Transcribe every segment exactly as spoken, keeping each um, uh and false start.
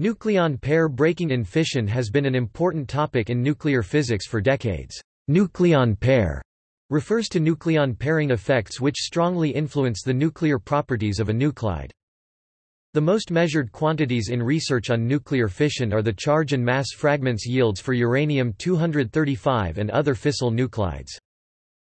Nucleon pair breaking in fission has been an important topic in nuclear physics for decades. Nucleon pair refers to nucleon pairing effects which strongly influence the nuclear properties of a nuclide. The most measured quantities in research on nuclear fission are the charge and mass fragments yields for uranium two thirty-five and other fissile nuclides.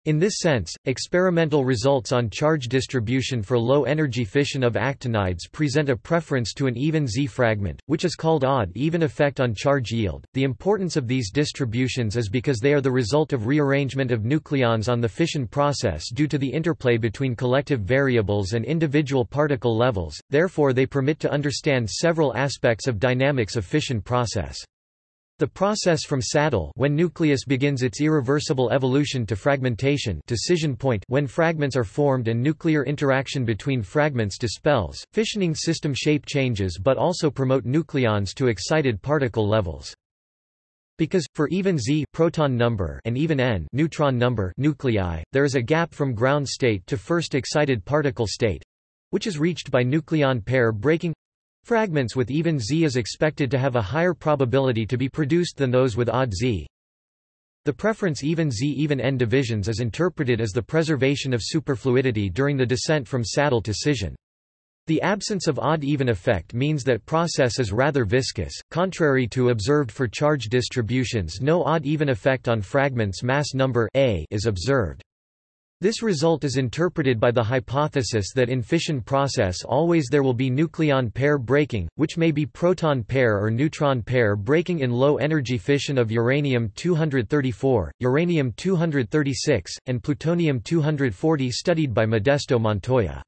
In this sense, experimental results on charge distribution for low-energy fission of actinides present a preference to an even Z fragment, which is called odd-even effect on charge yield. The importance of these distributions is because they are the result of rearrangement of nucleons on the fission process due to the interplay between collective variables and individual particle levels, therefore they permit to understand several aspects of dynamics of fission process. The process from saddle when nucleus begins its irreversible evolution to fragmentation decision point when fragments are formed and nuclear interaction between fragments dispels, fissioning system shape changes but also promote nucleons to excited particle levels. Because, for even Z proton number and even N neutron number nuclei, there is a gap from ground state to first excited particle state—which is reached by nucleon pair breaking. Fragments with even Z is expected to have a higher probability to be produced than those with odd Z. The preference even Z even N divisions is interpreted as the preservation of superfluidity during the descent from saddle to scission. The absence of odd even effect means that process is rather viscous, contrary to observed for charge distributions. No odd even effect on fragments mass number A is observed. This result is interpreted by the hypothesis that in fission process always there will be nucleon pair breaking, which may be proton pair or neutron pair breaking in low-energy fission of uranium two thirty-four, uranium two thirty-six, and plutonium two forty studied by Modesto Montoya.